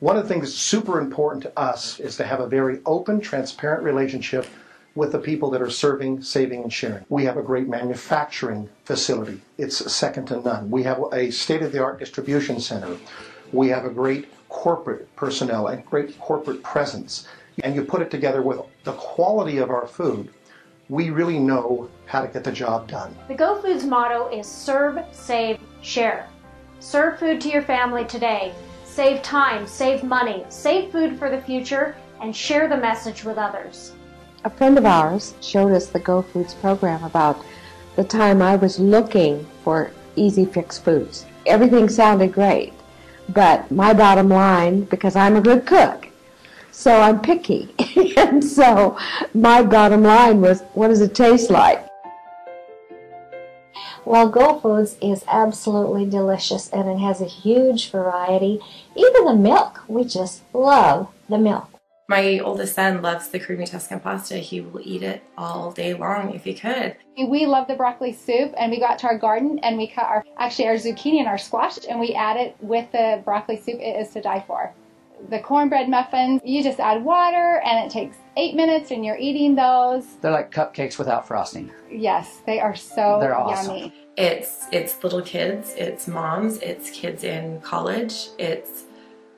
One of the things that's super important to us is to have a very open, transparent relationship with the people that are serving, saving, and sharing. We have a great manufacturing facility. It's second to none. We have a state-of-the-art distribution center. We have a great corporate personnel and great corporate presence. And you put it together with the quality of our food, we really know how to get the job done. The Go Foods motto is serve, save, share. Serve food to your family today. Save time, save money, save food for the future, and share the message with others. A friend of ours showed us the Go Foods program about the time I was looking for easy fix foods. Everything sounded great, but my bottom line, because I'm a good cook, so I'm picky. And so my bottom line was, what does it taste like? Well, Go Foods is absolutely delicious, and it has a huge variety. Even the milk, we just love the milk. My oldest son loves the creamy Tuscan pasta. He will eat it all day long if he could. We love the broccoli soup, and we got to our garden and we cut our zucchini and our squash, and we add it with the broccoli soup. It is to die for. The cornbread muffins, you just add water and it takes 8 minutes and you're eating those. They're like cupcakes without frosting. Yes, they are so awesome. Yummy. It's little kids, it's moms, it's kids in college, it's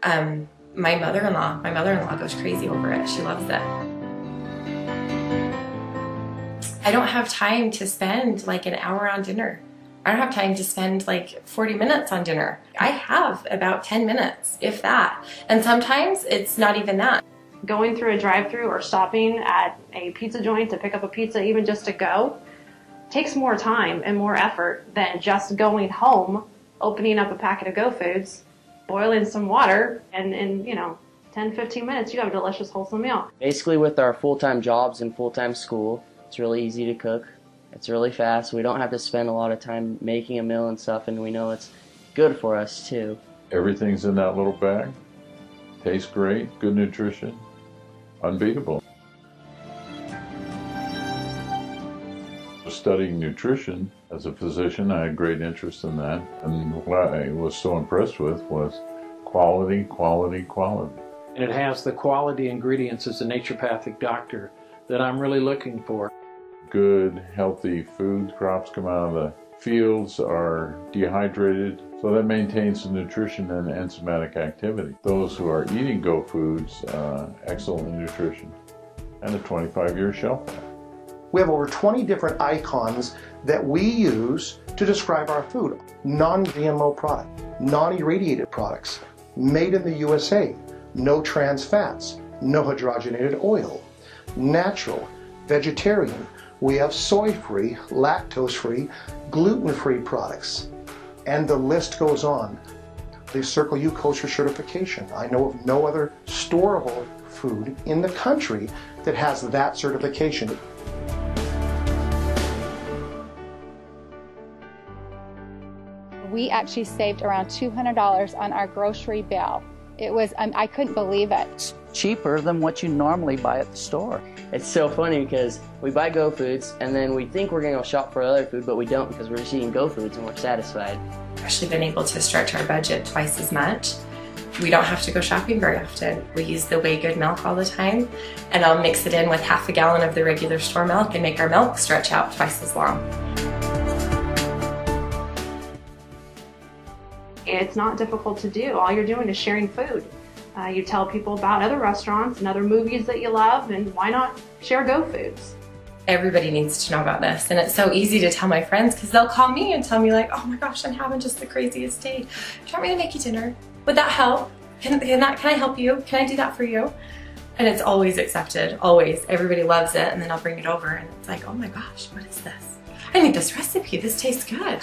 my mother-in-law. My mother-in-law goes crazy over it. She loves it. I don't have time to spend like an hour on dinner. I don't have time to spend like 40 minutes on dinner. I have about 10 minutes, if that. And sometimes it's not even that. Going through a drive-thru or stopping at a pizza joint to pick up a pizza, even just to go, takes more time and more effort than just going home, opening up a packet of Go Foods, boiling some water, and in, you know, 10, 15 minutes, you have a delicious, wholesome meal. Basically, with our full-time jobs and full-time school, it's really easy to cook. It's really fast. We don't have to spend a lot of time making a meal and stuff, and we know it's good for us too. Everything's in that little bag. Tastes great, good nutrition, unbeatable. Studying nutrition as a physician, I had great interest in that, and what I was so impressed with was quality, quality, quality. And it has the quality ingredients as a naturopathic doctor that I'm really looking for. Good, healthy food, crops come out of the fields, are dehydrated, so that maintains the nutrition and enzymatic activity. Those who are eating Go Foods, excellent nutrition, and a 25-year shelf life. We have over 20 different icons that we use to describe our food. Non-GMO product, non-irradiated products, made in the USA, no trans fats, no hydrogenated oil, natural, vegetarian. We have soy-free, lactose-free, gluten-free products, and the list goes on. The Circle U Kosher certification. I know of no other storable food in the country that has that certification. We actually saved around $200 on our grocery bill. It was, I couldn't believe it. It's cheaper than what you normally buy at the store. It's so funny because we buy Go Foods and then we think we're going to go shop for other food, but we don't because we're just eating Go Foods and we're satisfied. We've actually been able to stretch our budget twice as much. We don't have to go shopping very often. We use the Whey Good milk all the time, and I'll mix it in with half a gallon of the regular store milk and make our milk stretch out twice as long. It's not difficult to do. All you're doing is sharing food. You tell people about other restaurants and other movies that you love, and why not share Go Foods? Everybody needs to know about this, and it's so easy to tell my friends because they'll call me and tell me like, oh my gosh, I'm having just the craziest day. Do you want me to make you dinner? Would that help? Can I help you? Can I do that for you? And it's always accepted, always. Everybody loves it, and then I'll bring it over and it's like, oh my gosh, what is this? I need this recipe, this tastes good.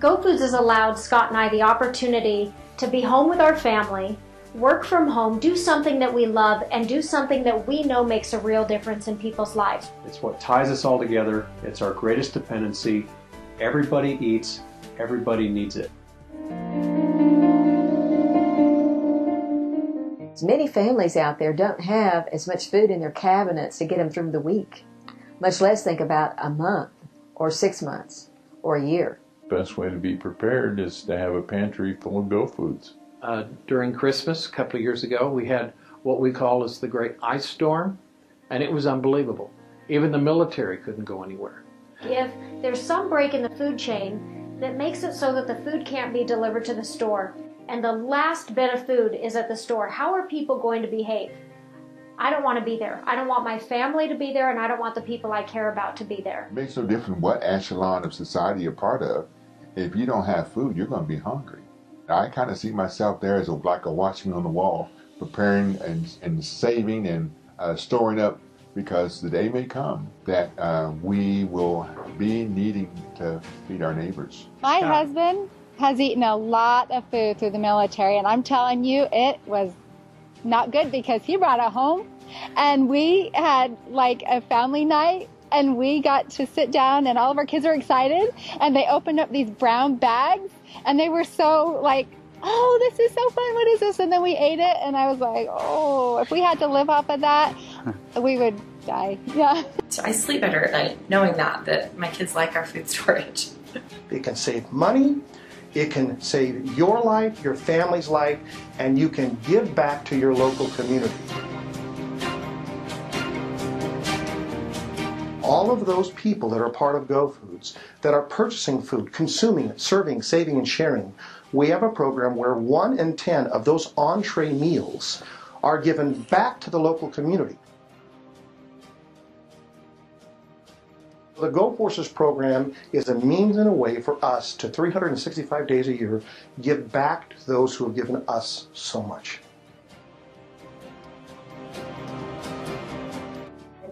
Go Foods has allowed Scott and I the opportunity to be home with our family, work from home, do something that we love, and do something that we know makes a real difference in people's lives. It's what ties us all together. It's our greatest dependency. Everybody eats, everybody needs it. Many families out there don't have as much food in their cabinets to get them through the week, much less think about a month or 6 months or a year. Best way to be prepared is to have a pantry full of Go Foods. during Christmas a couple of years ago. We had what we call as the Great Ice Storm, and it was unbelievable. Even the military couldn't go anywhere. If there's some break in the food chain that makes it so that the food can't be delivered to the store, and the last bit of food is at the store, how are people going to behave? I don't want to be there. I don't want my family to be there, and I don't want the people I care about to be there. It makes no difference what echelon of society you're part of. If you don't have food, you're going to be hungry. I kind of see myself there as like a watchman on the wall, preparing and saving and storing up, because the day may come that we will be needing to feed our neighbors. My husband has eaten a lot of food through the military, and I'm telling you, it was not good, because he brought it home, and we had like a family night, and we got to sit down, and all of our kids were excited, and they opened up these brown bags, and they were so like, oh, this is so fun, what is this? And then we ate it, and I was like, oh, if we had to live off of that, we would die. Yeah. So I sleep better at night knowing that my kids like our food storage. It can save money, it can save your life, your family's life, and you can give back to your local community. All of those people that are part of Go Foods, that are purchasing food, consuming it, serving, saving, and sharing, we have a program where 1 in 10 of those entree meals are given back to the local community. The GoForce program is a means and a way for us to 365 days a year give back to those who have given us so much.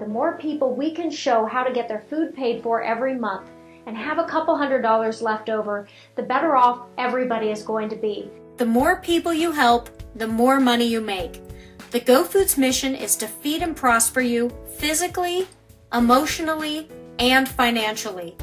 The more people we can show how to get their food paid for every month and have a couple $100s left over, the better off everybody is going to be. The more people you help, the more money you make. The Go Foods mission is to feed and prosper you physically, emotionally, and financially.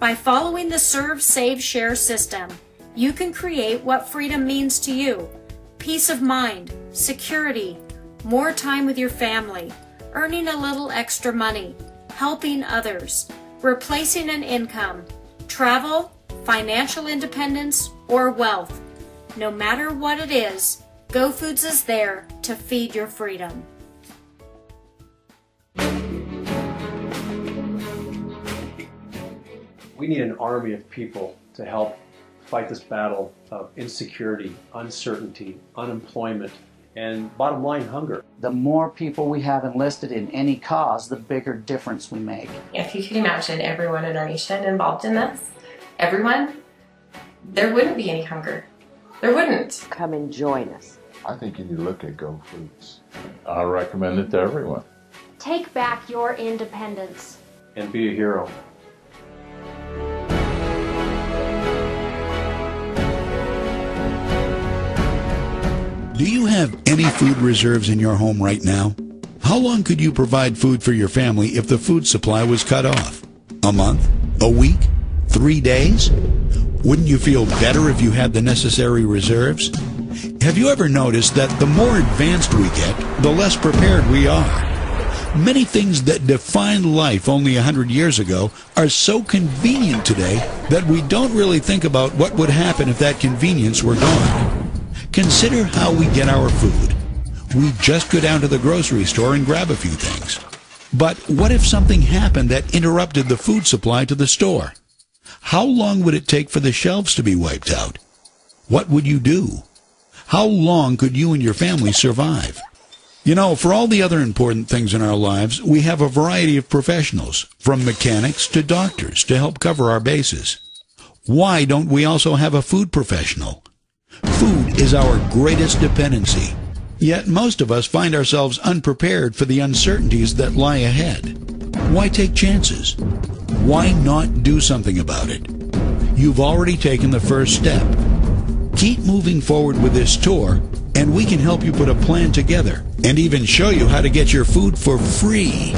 By following the Serve, Save, Share system, you can create what freedom means to you: peace of mind, security, more time with your family, earning a little extra money, helping others, replacing an income, travel, financial independence, or wealth. No matter what it is, Go Foods is there to feed your freedom. We need an army of people to help fight this battle of insecurity, uncertainty, unemployment, and bottom line, hunger. The more people we have enlisted in any cause, the bigger difference we make. If you could imagine everyone in our nation involved in this, everyone, there wouldn't be any hunger. There wouldn't. Come and join us. I think you need to look at Go Foods. I recommend it to everyone. Take back your independence. And be a hero. Do you have any food reserves in your home right now? How long could you provide food for your family if the food supply was cut off? A month? A week? 3 days? Wouldn't you feel better if you had the necessary reserves? Have you ever noticed that the more advanced we get, the less prepared we are? Many things that defined life only 100 years ago are so convenient today that we don't really think about what would happen if that convenience were gone. Consider how we get our food. We just go down to the grocery store and grab a few things. But what if something happened that interrupted the food supply to the store? How long would it take for the shelves to be wiped out? What would you do? How long could you and your family survive? You know, for all the other important things in our lives, we have a variety of professionals, from mechanics to doctors, to help cover our bases. Why don't we also have a food professional? Food is our greatest dependency, yet most of us find ourselves unprepared for the uncertainties that lie ahead. Why take chances? Why not do something about it? You've already taken the first step. Keep moving forward with this tour, and we can help you put a plan together and even show you how to get your food for free.